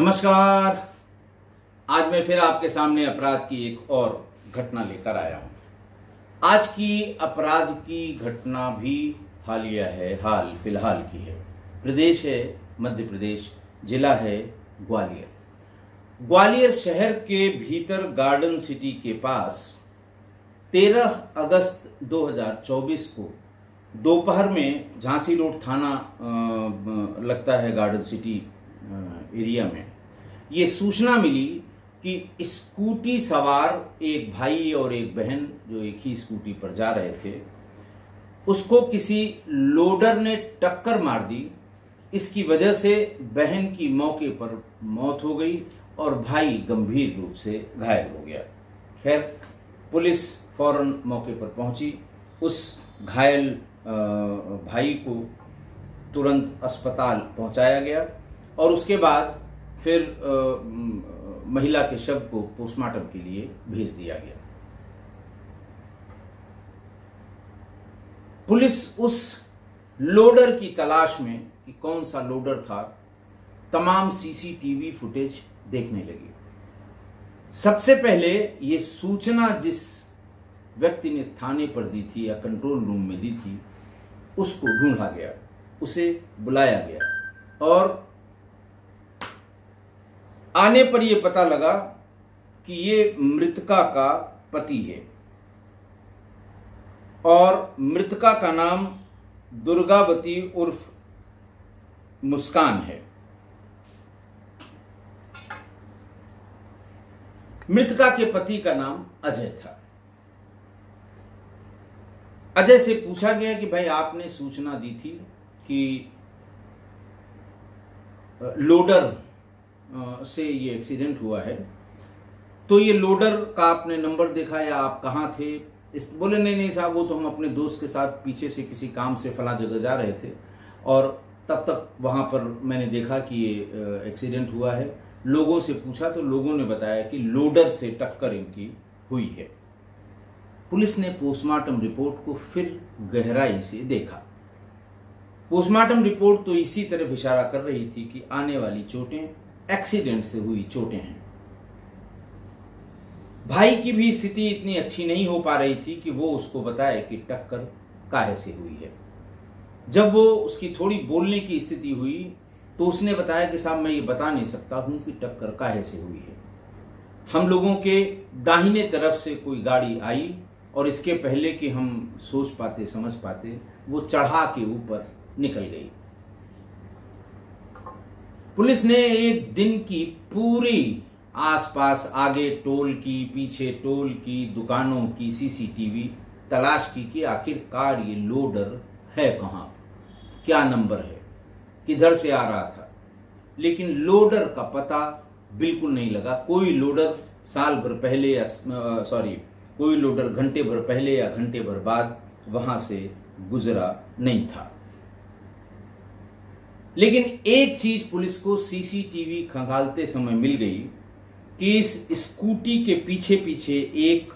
नमस्कार, आज मैं फिर आपके सामने अपराध की एक और घटना लेकर आया हूं। आज की अपराध की घटना भी हालिया है, हाल फिलहाल की है। प्रदेश है मध्य प्रदेश, जिला है ग्वालियर। ग्वालियर शहर के भीतर गार्डन सिटी के पास 13 अगस्त 2024 को दोपहर में झांसी रोड थाना लगता है गार्डन सिटी एरिया में, ये सूचना मिली कि स्कूटी सवार एक भाई और एक बहन जो एक ही स्कूटी पर जा रहे थे, उसको किसी लोडर ने टक्कर मार दी। इसकी वजह से बहन की मौके पर मौत हो गई और भाई गंभीर रूप से घायल हो गया। खैर, पुलिस फौरन मौके पर पहुंची, उस घायल भाई को तुरंत अस्पताल पहुंचाया गया और उसके बाद फिर महिला के शव को पोस्टमार्टम के लिए भेज दिया गया। पुलिस उस लोडर की तलाश में कि कौन सा लोडर था, तमाम सीसीटीवी फुटेज देखने लगी। सबसे पहले ये सूचना जिस व्यक्ति ने थाने पर दी थी या कंट्रोल रूम में दी थी, उसको ढूंढा गया, उसे बुलाया गया और आने पर यह पता लगा कि ये मृतका का पति है और मृतका का नाम दुर्गावती उर्फ मुस्कान है। मृतका के पति का नाम अजय था। अजय से पूछा गया कि भाई, आपने सूचना दी थी कि लोडर से ये एक्सीडेंट हुआ है, तो ये लोडर का आपने नंबर देखा या आप कहाँ थे? इस बोले, नहीं साहब, वो तो हम अपने दोस्त के साथ पीछे से किसी काम से फला जगह जा रहे थे और तब तक वहाँ पर मैंने देखा कि ये एक्सीडेंट हुआ है। लोगों से पूछा तो लोगों ने बताया कि लोडर से टक्कर इनकी हुई है। पुलिस ने पोस्टमार्टम रिपोर्ट को फिर गहराई से देखा। पोस्टमार्टम रिपोर्ट तो इसी तरफ इशारा कर रही थी कि आने वाली चोटें एक्सीडेंट से हुई चोटें हैं। भाई की भी स्थिति इतनी अच्छी नहीं हो पा रही थी कि वो उसको बताए कि टक्कर काहे से हुई है। जब वो उसकी थोड़ी बोलने की स्थिति हुई तो उसने बताया कि साहब, मैं ये बता नहीं सकता हूं कि टक्कर काहे से हुई है। हम लोगों के दाहिने तरफ से कोई गाड़ी आई और इसके पहले कि हम सोच पाते समझ पाते, वो चढ़ा के ऊपर निकल गई। पुलिस ने एक दिन की पूरी आसपास आगे टोल की, पीछे टोल की, दुकानों की सीसीटीवी तलाश की कि आखिरकार ये लोडर है कहाँ, क्या नंबर है, किधर से आ रहा था, लेकिन लोडर का पता बिल्कुल नहीं लगा। कोई लोडर साल भर पहले या कोई लोडर घंटे भर पहले या घंटे भर बाद वहाँ से गुजरा नहीं था। लेकिन एक चीज पुलिस को सीसीटीवी खंगालते समय मिल गई कि इस स्कूटी के पीछे पीछे एक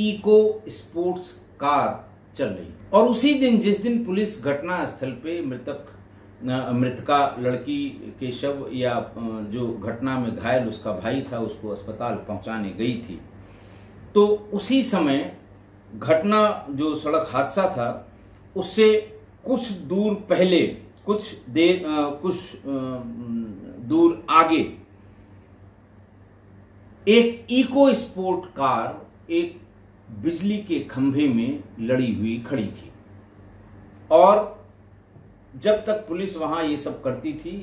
इको स्पोर्ट्स कार चल रही थी। और उसी दिन, जिस दिन पुलिस घटना स्थल पे मृतका लड़की के शव या जो घटना में घायल उसका भाई था उसको अस्पताल पहुंचाने गई थी, तो उसी समय घटना जो सड़क हादसा था उससे कुछ दूर पहले, कुछ दूर आगे एक इको स्पोर्ट कार एक बिजली के खंभे में लड़ी हुई खड़ी थी। और जब तक पुलिस वहां ये सब करती थी,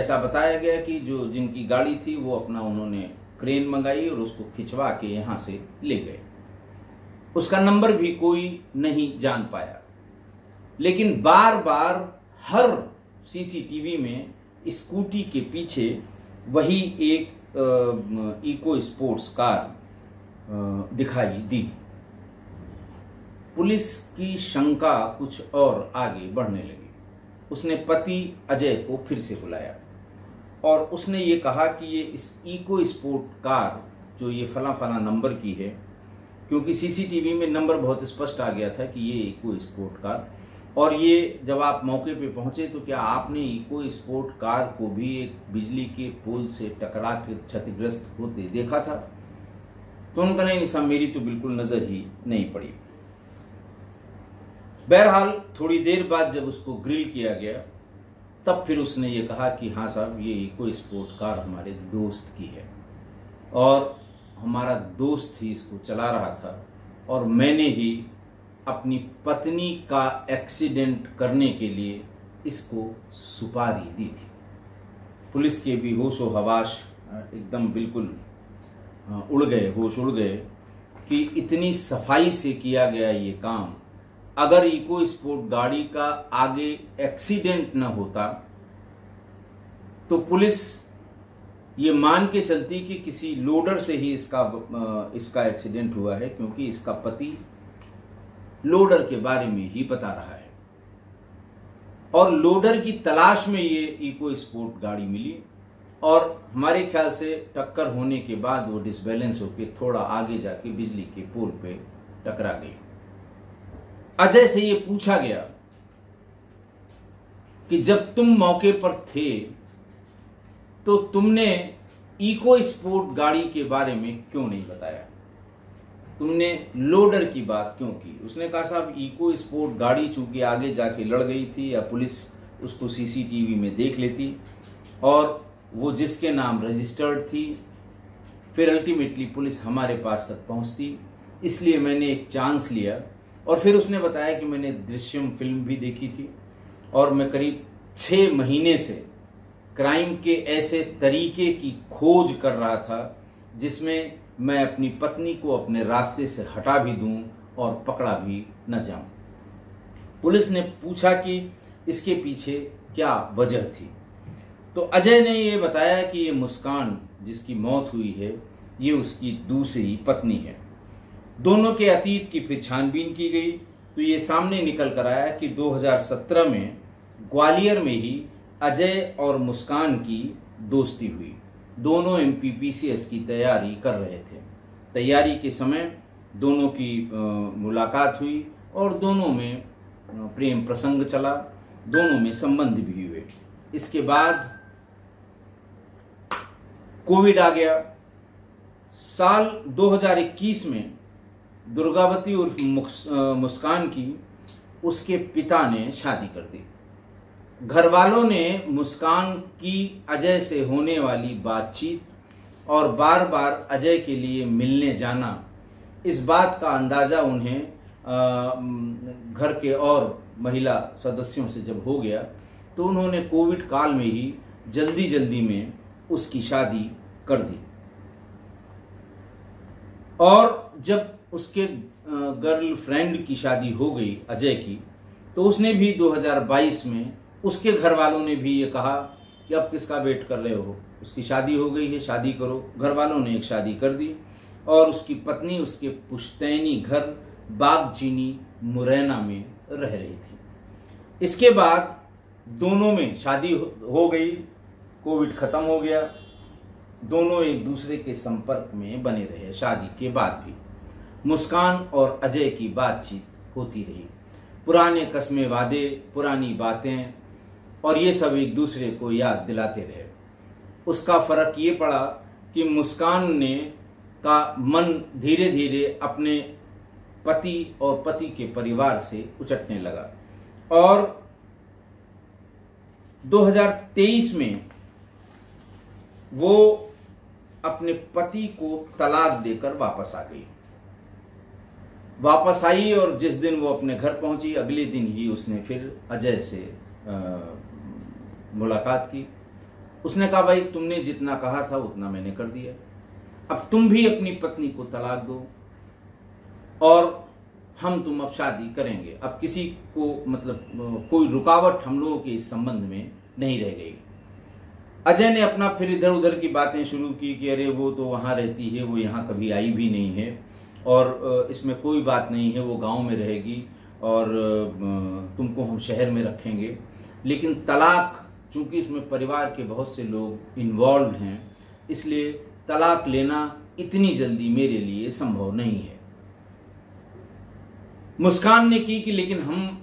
ऐसा बताया गया कि जो जिनकी गाड़ी थी वो अपना उन्होंने क्रेन मंगाई और उसको खिंचवा के यहां से ले गए। उसका नंबर भी कोई नहीं जान पाया, लेकिन बार बार हर सीसीटीवी में स्कूटी के पीछे वही एक इको स्पोर्ट्स कार दिखाई दी। पुलिस की शंका कुछ और आगे बढ़ने लगी। उसने पति अजय को फिर से बुलाया और उसने ये कहा कि ये इस इको स्पोर्ट कार जो ये फला नंबर की है, क्योंकि सीसीटीवी में नंबर बहुत स्पष्ट आ गया था कि ये इको स्पोर्ट कार, और ये जब आप मौके पे पहुंचे तो क्या आपने इको स्पोर्ट कार को भी एक बिजली के पोल से टकरा के क्षतिग्रस्त होते देखा था? तो उनका नहीं निशान मेरी तो बिल्कुल नजर ही नहीं पड़ी। बहरहाल थोड़ी देर बाद जब उसको ग्रिल किया गया तब फिर उसने ये कहा कि हाँ साहब, ये इको स्पोर्ट कार हमारे दोस्त की है और हमारा दोस्त ही इसको चला रहा था और मैंने ही अपनी पत्नी का एक्सीडेंट करने के लिए इसको सुपारी दी थी। पुलिस के भी होश व हवास एकदम बिल्कुल उड़ गए, होश उड़ गए कि इतनी सफाई से किया गया ये काम। अगर इको स्पोर्ट गाड़ी का आगे एक्सीडेंट न होता तो पुलिस ये मान के चलती कि किसी लोडर से ही इसका एक्सीडेंट हुआ है, क्योंकि इसका पति लोडर के बारे में ही बता रहा है और लोडर की तलाश में ये इको स्पोर्ट गाड़ी मिली और हमारे ख्याल से टक्कर होने के बाद वो डिसबैलेंस होकर थोड़ा आगे जाके बिजली के पोल पे टकरा गई। अजय से ये पूछा गया कि जब तुम मौके पर थे तो तुमने इको स्पोर्ट गाड़ी के बारे में क्यों नहीं बताया, तुमने लोडर की बात क्यों की? उसने कहा साहब, इको स्पोर्ट गाड़ी चूंकि आगे जाके लड़ गई थी या पुलिस उसको सीसीटीवी में देख लेती और वो जिसके नाम रजिस्टर्ड थी फिर अल्टीमेटली पुलिस हमारे पास तक पहुंचती, इसलिए मैंने एक चांस लिया। और फिर उसने बताया कि मैंने दृश्यम फिल्म भी देखी थी और मैं करीब 6 महीने से क्राइम के ऐसे तरीके की खोज कर रहा था जिसमें मैं अपनी पत्नी को अपने रास्ते से हटा भी दूं और पकड़ा भी न जाऊं। पुलिस ने पूछा कि इसके पीछे क्या वजह थी, तो अजय ने ये बताया कि ये मुस्कान जिसकी मौत हुई है ये उसकी दूसरी पत्नी है। दोनों के अतीत की फिर छानबीन की गई तो ये सामने निकल कर आया कि 2017 में ग्वालियर में ही अजय और मुस्कान की दोस्ती हुई। दोनों MPPCS की तैयारी कर रहे थे। तैयारी के समय दोनों की मुलाकात हुई और दोनों में प्रेम प्रसंग चला, दोनों में संबंध भी हुए। इसके बाद कोविड आ गया। साल 2021 में दुर्गावती उर्फ मुस्कान की उसके पिता ने शादी कर दी। घर वालों ने मुस्कान की अजय से होने वाली बातचीत और बार बार अजय के लिए मिलने जाना, इस बात का अंदाज़ा उन्हें घर के और महिला सदस्यों से जब हो गया तो उन्होंने कोविड काल में ही जल्दी जल्दी में उसकी शादी कर दी। और जब उसके गर्लफ्रेंड की शादी हो गई अजय की, तो उसने भी 2022 में उसके घर वालों ने भी ये कहा कि अब किसका वेट कर रहे हो, उसकी शादी हो गई है, शादी करो। घर वालों ने एक शादी कर दी और उसकी पत्नी उसके पुश्तैनी घर बागचीनी मुरैना में रह रही थी। इसके बाद दोनों में शादी हो गई, कोविड ख़त्म हो गया, दोनों एक दूसरे के संपर्क में बने रहे। शादी के बाद भी मुस्कान और अजय की बातचीत होती रही, पुराने कस्मे वादे, पुरानी बातें और ये सब एक दूसरे को याद दिलाते रहे। उसका फ़र्क ये पड़ा कि मुस्कान ने का मन धीरे धीरे अपने पति और पति के परिवार से उचटने लगा और 2023 में वो अपने पति को तलाक देकर वापस आ गई। वापस आई और जिस दिन वो अपने घर पहुंची अगले दिन ही उसने फिर अजय से मुलाकात की। उसने कहा भाई तुमने जितना कहा था उतना मैंने कर दिया, अब तुम भी अपनी पत्नी को तलाक दो और हम तुम अब शादी करेंगे। अब किसी को मतलब कोई रुकावट हम लोगों के इस संबंध में नहीं रह गई। अजय ने अपना फिर इधर उधर की बातें शुरू की कि अरे वो तो वहाँ रहती है, वो यहाँ कभी आई भी नहीं है और इसमें कोई बात नहीं है, वो गांव में रहेगी और तुमको हम शहर में रखेंगे। लेकिन तलाक चूंकि इसमें परिवार के बहुत से लोग इन्वॉल्व हैं इसलिए तलाक लेना इतनी जल्दी मेरे लिए संभव नहीं है। मुस्कान ने की कि लेकिन हम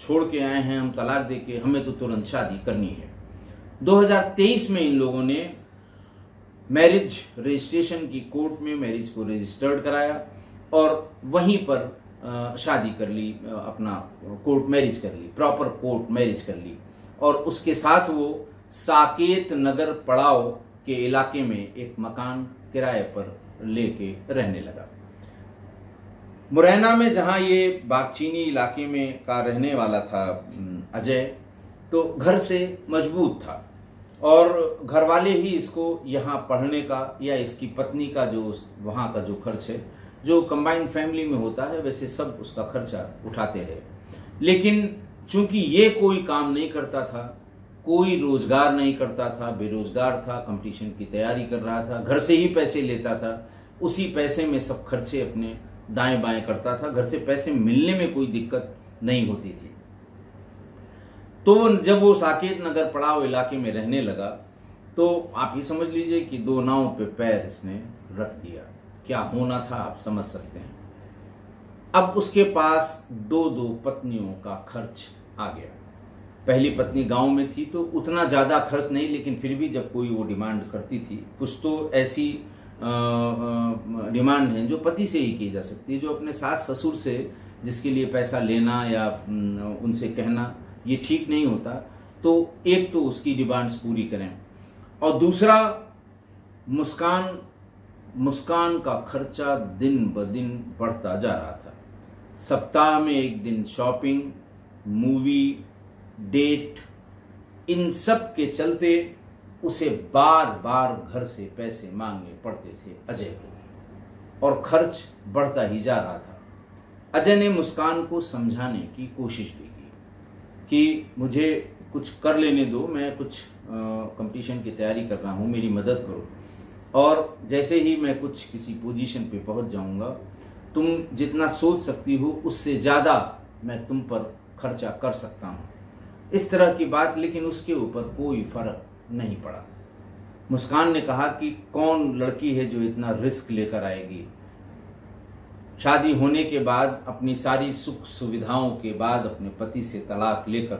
छोड़ के आए हैं, हम तलाक दे के, हमें तो तुरंत शादी करनी है। 2023 में इन लोगों ने मैरिज रजिस्ट्रेशन की कोर्ट में मैरिज को रजिस्टर्ड कराया और वहीं पर शादी कर ली, अपना कोर्ट मैरिज कर ली, प्रॉपर कोर्ट मैरिज कर ली। और उसके साथ वो साकेत नगर पड़ाव के इलाके में एक मकान किराए पर लेके रहने लगा। मुरैना में जहां ये बागचीनी इलाके में का रहने वाला था अजय, तो घर से मजबूत था और घर वाले ही इसको यहाँ पढ़ने का या इसकी पत्नी का जो वहाँ का जो खर्च है, जो कंबाइंड फैमिली में होता है वैसे सब उसका खर्चा उठाते रहे। लेकिन चूंकि ये कोई काम नहीं करता था, कोई रोजगार नहीं करता था, बेरोजगार था, कंपटीशन की तैयारी कर रहा था, घर से ही पैसे लेता था, उसी पैसे में सब खर्चे अपने दाएं बाएं करता था, घर से पैसे मिलने में कोई दिक्कत नहीं होती थी। तो जब वो साकेत नगर पड़ाव इलाके में रहने लगा तो आप ये समझ लीजिए कि दो नाव पे पैर इसने रख दिया। क्या होना था आप समझ सकते हैं। अब उसके पास दो पत्नियों का खर्च आ गया। पहली पत्नी गांव में थी तो उतना ज़्यादा खर्च नहीं, लेकिन फिर भी जब कोई वो डिमांड करती थी, कुछ तो ऐसी डिमांड है जो पति से ही की जा सकती है, जो अपने सास ससुर से जिसके लिए पैसा लेना या उनसे कहना ये ठीक नहीं होता। तो एक तो उसकी डिमांड्स पूरी करें और दूसरा मुस्कान का खर्चा दिन ब दिन बढ़ता जा रहा था। सप्ताह में एक दिन शॉपिंग, मूवी, डेट, इन सब के चलते उसे बार बार घर से पैसे मांगने पड़ते थे अजय को और खर्च बढ़ता ही जा रहा था। अजय ने मुस्कान को समझाने की कोशिश भी की कि मुझे कुछ कर लेने दो, मैं कुछ कंपटीशन की तैयारी कर रहा हूँ, मेरी मदद करो और जैसे ही मैं कुछ किसी पोजीशन पे पहुंच जाऊंगा, तुम जितना सोच सकती हो उससे ज़्यादा मैं तुम पर खर्चा कर सकता हूं, इस तरह की बात। लेकिन उसके ऊपर कोई फर्क नहीं पड़ा। मुस्कान ने कहा कि कौन लड़की है जो इतना रिस्क लेकर आएगी। शादी होने के बाद अपनी सारी सुख सुविधाओं के बाद अपने पति से तलाक लेकर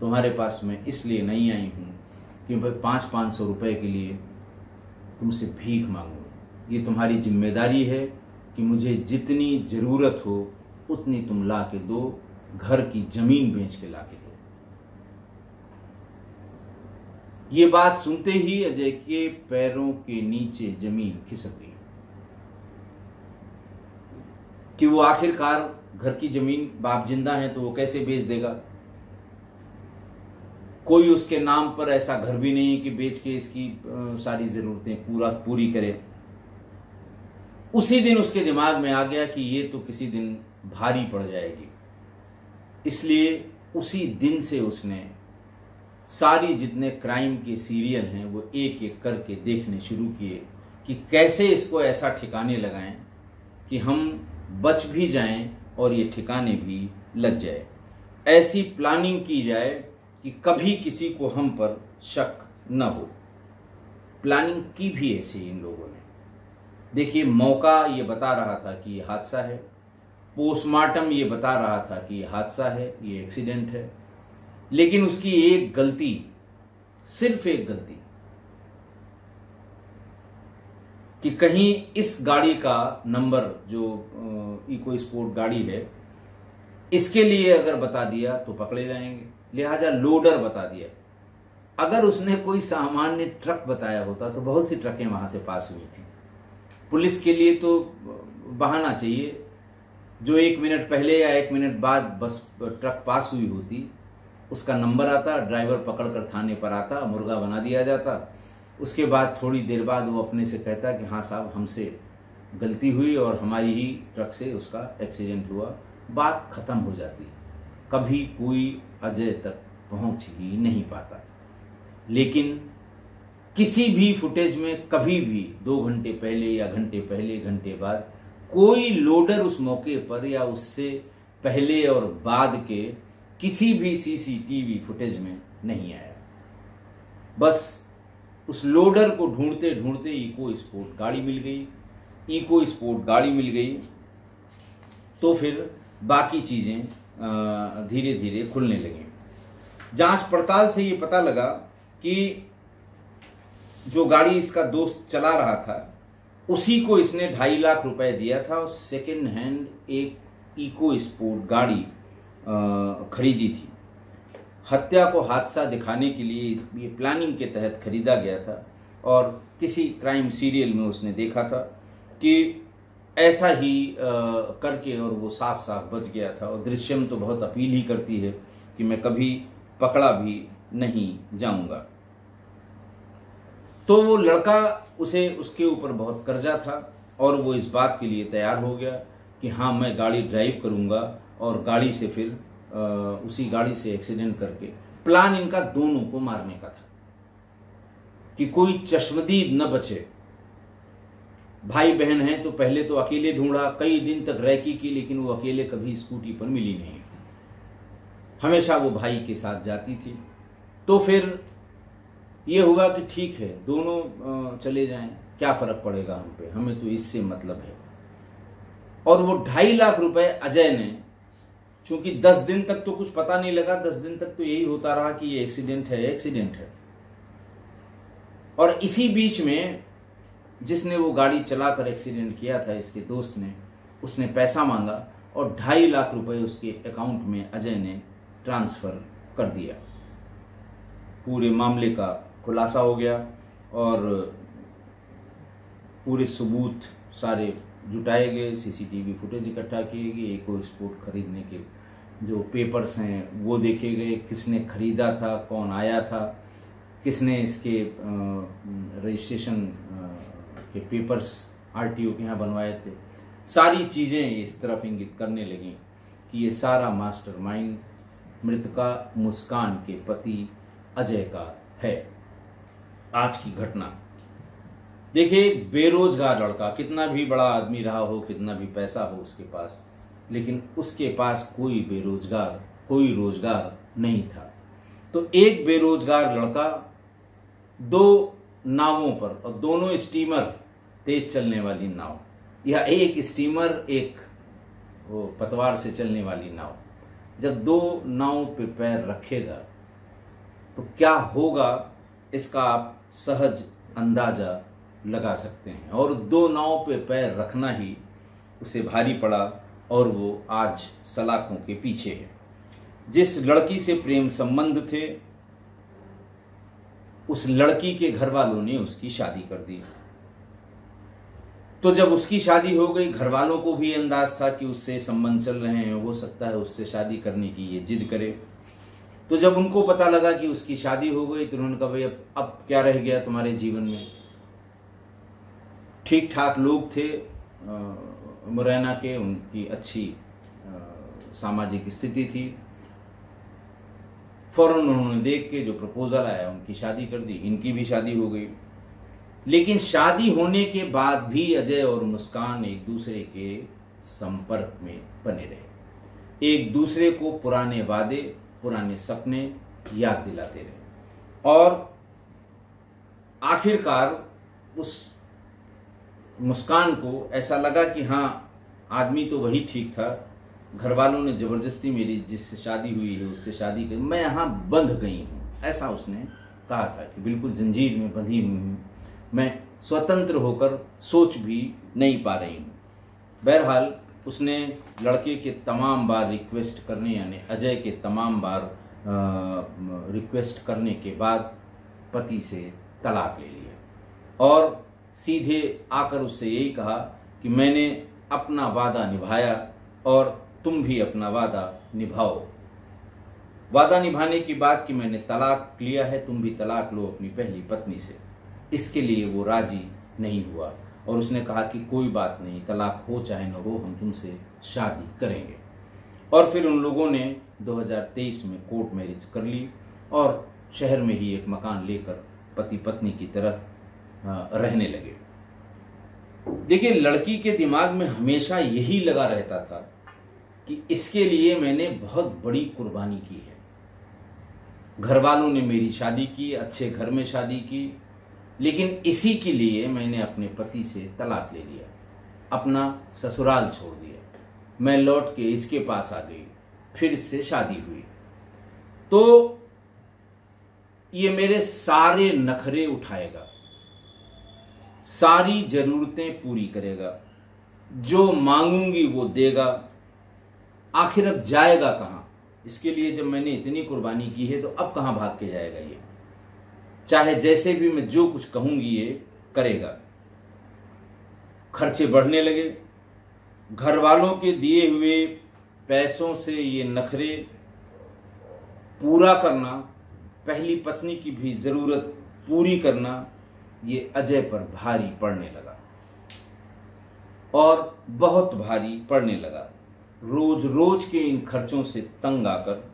तुम्हारे पास मैं इसलिए नहीं आई हूँ कि भाई 500-500 रुपये के लिए तुमसे भीख मांगो। ये तुम्हारी जिम्मेदारी है कि मुझे जितनी ज़रूरत हो उतनी तुम ला के दो, घर की ज़मीन बेच के ला के दो। ये बात सुनते ही अजय के पैरों के नीचे ज़मीन खिसक गई कि वो आखिरकार घर की ज़मीन, बाप जिंदा है तो वो कैसे बेच देगा। कोई उसके नाम पर ऐसा घर भी नहीं है कि बेच के इसकी सारी ज़रूरतें पूरी करे। उसी दिन उसके दिमाग में आ गया कि ये तो किसी दिन भारी पड़ जाएगी, इसलिए उसी दिन से उसने सारी जितने क्राइम के सीरियल हैं वो एक एक करके देखने शुरू किए कि कैसे इसको ऐसा ठिकाने लगाएं कि हम बच भी जाएं और ये ठिकाने भी लग जाए। ऐसी प्लानिंग की जाए कि कभी किसी को हम पर शक न हो। प्लानिंग की भी ऐसे इन लोगों ने। देखिए, मौका ये बता रहा था कि ये हादसा है, पोस्टमार्टम ये बता रहा था कि ये हादसा है, ये एक्सीडेंट है, लेकिन उसकी एक गलती, सिर्फ एक गलती कि कहीं इस गाड़ी का नंबर जो इको स्पोर्ट गाड़ी है इसके लिए अगर बता दिया तो पकड़े जाएंगे, लिहाजा लोडर बता दिया। अगर उसने कोई सामान्य ट्रक बताया होता तो बहुत सी ट्रकें वहाँ से पास हुई थी। पुलिस के लिए तो बहाना चाहिए, जो 1 मिनट पहले या 1 मिनट बाद बस ट्रक पास हुई होती, उसका नंबर आता, ड्राइवर पकड़कर थाने पर आता, मुर्गा बना दिया जाता। उसके बाद थोड़ी देर बाद वो अपने से कहता कि हाँ साहब, हमसे गलती हुई और हमारी ही ट्रक से उसका एक्सीडेंट हुआ, बात ख़त्म हो जाती। कभी कोई अजय तक पहुंच ही नहीं पाता। लेकिन किसी भी फुटेज में कभी भी 2 घंटे पहले या घंटे पहले, घंटे बाद कोई लोडर उस मौके पर या उससे पहले और बाद के किसी भी सीसीटीवी फुटेज में नहीं आया। बस उस लोडर को ढूंढते ढूंढते इको स्पोर्ट गाड़ी मिल गई। तो फिर बाकी चीज़ें धीरे धीरे खुलने लगें। जांच पड़ताल से ये पता लगा कि जो गाड़ी इसका दोस्त चला रहा था उसी को इसने 2.5 लाख रुपए दिया था और सेकेंड हैंड एक इको स्पोर्ट गाड़ी खरीदी थी। हत्या को हादसा दिखाने के लिए ये प्लानिंग के तहत खरीदा गया था और किसी क्राइम सीरियल में उसने देखा था कि ऐसा ही करके और वो साफ साफ बच गया था। और दृश्यम तो बहुत अपील ही करती है कि मैं कभी पकड़ा भी नहीं जाऊंगा। तो वो लड़का उसे उसके ऊपर बहुत कर्जा था और वो इस बात के लिए तैयार हो गया कि हाँ मैं गाड़ी ड्राइव करूँगा और गाड़ी से फिर उसी गाड़ी से एक्सीडेंट करके प्लान इनका दोनों को मारने का था कि कोई चश्मदीद न बचे। भाई बहन हैं तो पहले तो अकेले ढूंढा, कई दिन तक रैकी की, लेकिन वो अकेले कभी स्कूटी पर मिली नहीं, हमेशा वो भाई के साथ जाती थी। तो फिर ये हुआ कि ठीक है दोनों चले जाएं, क्या फ़र्क पड़ेगा हम पे, हमें तो इससे मतलब है। और वो 2.5 लाख रुपए अजय ने, चूंकि 10 दिन तक तो कुछ पता नहीं लगा, 10 दिन तक तो यही होता रहा कि ये एक्सीडेंट है एक्सीडेंट है। और इसी बीच में जिसने वो गाड़ी चलाकर एक्सीडेंट किया था इसके दोस्त ने, उसने पैसा मांगा और 2.5 लाख रुपए उसके अकाउंट में अजय ने ट्रांसफ़र कर दिया। पूरे मामले का खुलासा हो गया और पूरे सबूत सारे जुटाए गए, सीसीटीवी फुटेज इकट्ठा किए गए, इको स्पोर्ट खरीदने के जो पेपर्स हैं वो देखे गए, किसने खरीदा था, कौन आया था, किसने इसके रजिस्ट्रेशन के पेपर्स आरटीओ के यहाँ बनवाए थे, सारी चीज़ें इस तरफ इंगित करने लगीं कि ये सारा मास्टरमाइंड मृतका मुस्कान के पति अजय का है। आज की घटना देखिए, एक बेरोजगार लड़का कितना भी बड़ा आदमी रहा हो, कितना भी पैसा हो उसके पास, लेकिन उसके पास कोई बेरोजगार कोई रोजगार नहीं था। तो एक बेरोजगार लड़का 2 नावों पर, और दोनों स्टीमर, तेज चलने वाली नाव, या एक स्टीमर एक वो पतवार से चलने वाली नाव, जब 2 नाव पे पैर रखेगा तो क्या होगा इसका आप सहज अंदाजा लगा सकते हैं। और 2 नाव पे पैर रखना ही उसे भारी पड़ा और वो आज सलाखों के पीछे है। जिस लड़की से प्रेम संबंध थे उस लड़की के घर वालों ने उसकी शादी कर दी। तो जब उसकी शादी हो गई, घर वालों को भी अंदाज था कि उससे संबंध चल रहे हैं, हो सकता है उससे शादी करने की ये जिद करे। तो जब उनको पता लगा कि उसकी शादी हो गई तो उन्होंने कहा भाई अब क्या रह गया तुम्हारे जीवन में। ठीक ठाक लोग थे मुरैना के, उनकी अच्छी सामाजिक स्थिति थी। फौरन उन्होंने देख के जो प्रपोजल आया उनकी शादी कर दी, इनकी भी शादी हो गई। लेकिन शादी होने के बाद भी अजय और मुस्कान एक दूसरे के संपर्क में बने रहे, एक दूसरे को पुराने वादे पुराने सपने याद दिलाते रहे। और आखिरकार उस मुस्कान को ऐसा लगा कि हाँ आदमी तो वही ठीक था, घर वालों ने ज़बरदस्ती मेरी जिससे शादी हुई है उससे शादी कर, मैं यहाँ बंध गई हूँ, ऐसा उसने कहा था कि बिल्कुल जंजीर में बंधी हुई हूँ, मैं स्वतंत्र होकर सोच भी नहीं पा रही हूँ। बहरहाल उसने लड़के के तमाम बार रिक्वेस्ट करने, यानी अजय के तमाम बार रिक्वेस्ट करने के बाद पति से तलाक ले लिया और सीधे आकर उससे यही कहा कि मैंने अपना वादा निभाया और तुम भी अपना वादा निभाओ। वादा निभाने की बात कि मैंने तलाक लिया है, तुम भी तलाक लो अपनी पहली पत्नी से, इसके लिए वो राजी नहीं हुआ और उसने कहा कि कोई बात नहीं, तलाक हो चाहे न हो, हम तुमसे शादी करेंगे। और फिर उन लोगों ने 2023 में कोर्ट मैरिज कर ली और शहर में ही एक मकान लेकर पति पत्नी की तरह रहने लगे। देखिए लड़की के दिमाग में हमेशा यही लगा रहता था कि इसके लिए मैंने बहुत बड़ी कुर्बानी की है, घर वालों ने मेरी शादी की, अच्छे घर में शादी की, लेकिन इसी के लिए मैंने अपने पति से तलाक ले लिया, अपना ससुराल छोड़ दिया। मैं लौट के इसके पास आ गई, फिर इससे शादी हुई। तो ये मेरे सारे नखरे उठाएगा, सारी जरूरतें पूरी करेगा, जो मांगूंगी वो देगा, आखिर अब जाएगा कहाँ? इसके लिए जब मैंने इतनी कुर्बानी की है तो अब कहाँ भाग के जाएगा ये? चाहे जैसे भी मैं जो कुछ कहूंगी ये करेगा। खर्चे बढ़ने लगे, घर वालों के दिए हुए पैसों से ये नखरे पूरा करना, पहली पत्नी की भी ज़रूरत पूरी करना, ये अजय पर भारी पड़ने लगा और बहुत भारी पड़ने लगा। रोज रोज के इन खर्चों से तंग आकर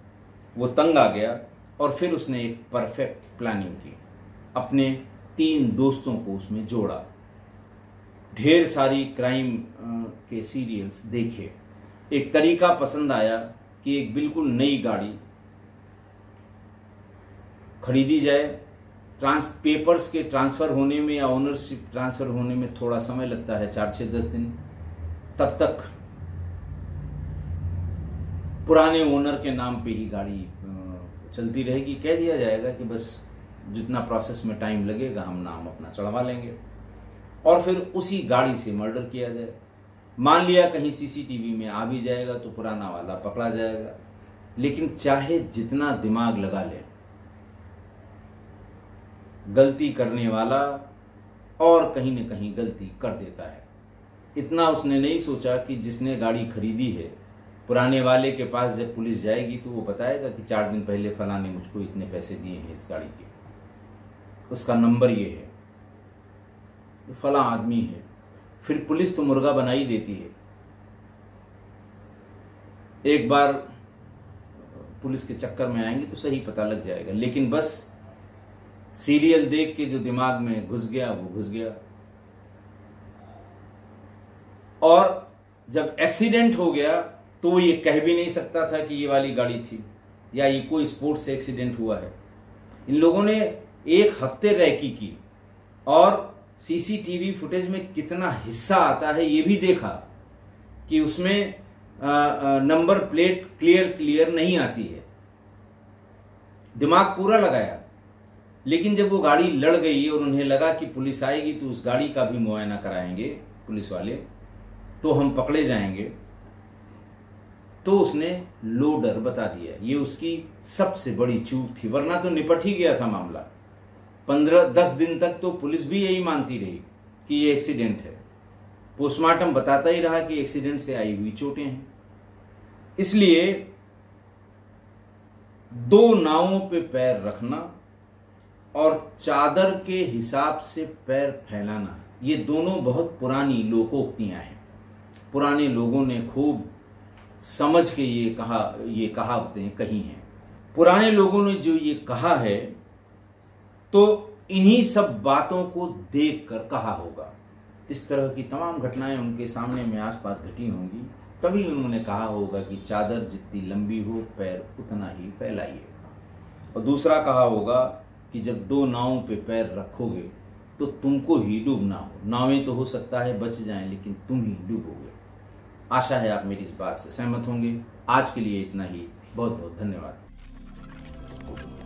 वो तंग आ गया और फिर उसने एक परफेक्ट प्लानिंग की। अपने 3 दोस्तों को उसमें जोड़ा, ढेर सारी क्राइम के सीरियल्स देखे। एक तरीका पसंद आया कि एक बिल्कुल नई गाड़ी खरीदी जाए। पेपर्स के ट्रांसफ़र होने में या ओनरशिप ट्रांसफ़र होने में थोड़ा समय लगता है, 4-10 दिन। तब तक पुराने ओनर के नाम पे ही गाड़ी चलती रहेगी। कह दिया जाएगा कि बस जितना प्रोसेस में टाइम लगेगा हम नाम अपना चढ़वा लेंगे और फिर उसी गाड़ी से मर्डर किया जाए। मान लिया कहीं सीसीटीवी में आ भी जाएगा तो पुराना वाला पकड़ा जाएगा। लेकिन चाहे जितना दिमाग लगा ले, गलती करने वाला और कहीं न कहीं गलती कर देता है। इतना उसने नहीं सोचा कि जिसने गाड़ी खरीदी है पुराने वाले के पास जब पुलिस जाएगी तो वो बताएगा कि 4 दिन पहले फलां ने मुझको इतने पैसे दिए हैं इस गाड़ी के, उसका नंबर ये है, फलां आदमी है। फिर पुलिस तो मुर्गा बना ही देती है। एक बार पुलिस के चक्कर में आएंगे तो सही पता लग जाएगा। लेकिन बस सीरियल देख के जो दिमाग में घुस गया वो घुस गया। और जब एक्सीडेंट हो गया तो वो ये कह भी नहीं सकता था कि ये वाली गाड़ी थी या ये कोई स्पोर्ट से एक्सीडेंट हुआ है। इन लोगों ने 1 हफ्ते रैकी की और सीसीटीवी फुटेज में कितना हिस्सा आता है ये भी देखा कि उसमें नंबर प्लेट क्लियर नहीं आती है। दिमाग पूरा लगाया, लेकिन जब वो गाड़ी लड़ गई और उन्हें लगा कि पुलिस आएगी तो उस गाड़ी का भी मुआयना कराएंगे पुलिस वाले तो हम पकड़े जाएंगे, तो उसने लोडर बता दिया। ये उसकी सबसे बड़ी चूक थी, वरना तो निपट ही गया था मामला। 15-10 दिन तक तो पुलिस भी यही मानती रही कि ये एक्सीडेंट है। पोस्टमार्टम बताता ही रहा कि एक्सीडेंट से आई हुई चोटें हैं। इसलिए 2 नावों पे पैर रखना और चादर के हिसाब से पैर फैलाना, ये दोनों बहुत पुरानी लोकोक्तियाँ हैं। पुराने लोगों ने खूब समझ के ये कहावतें कही हैं। पुराने लोगों ने जो ये कहा है तो इन्हीं सब बातों को देखकर कहा होगा। इस तरह की तमाम घटनाएं उनके सामने में आसपास घटी होंगी, तभी उन्होंने कहा होगा कि चादर जितनी लंबी हो पैर उतना ही फैलाइए। और दूसरा कहा होगा कि जब 2 नावों पे पैर रखोगे तो तुमको ही डूबना हो। नावें तो हो सकता है बच जाएं, लेकिन तुम ही डूबोगे। आशा है आप मेरी इस बात से सहमत होंगे। आज के लिए इतना ही, बहुत बहुत धन्यवाद।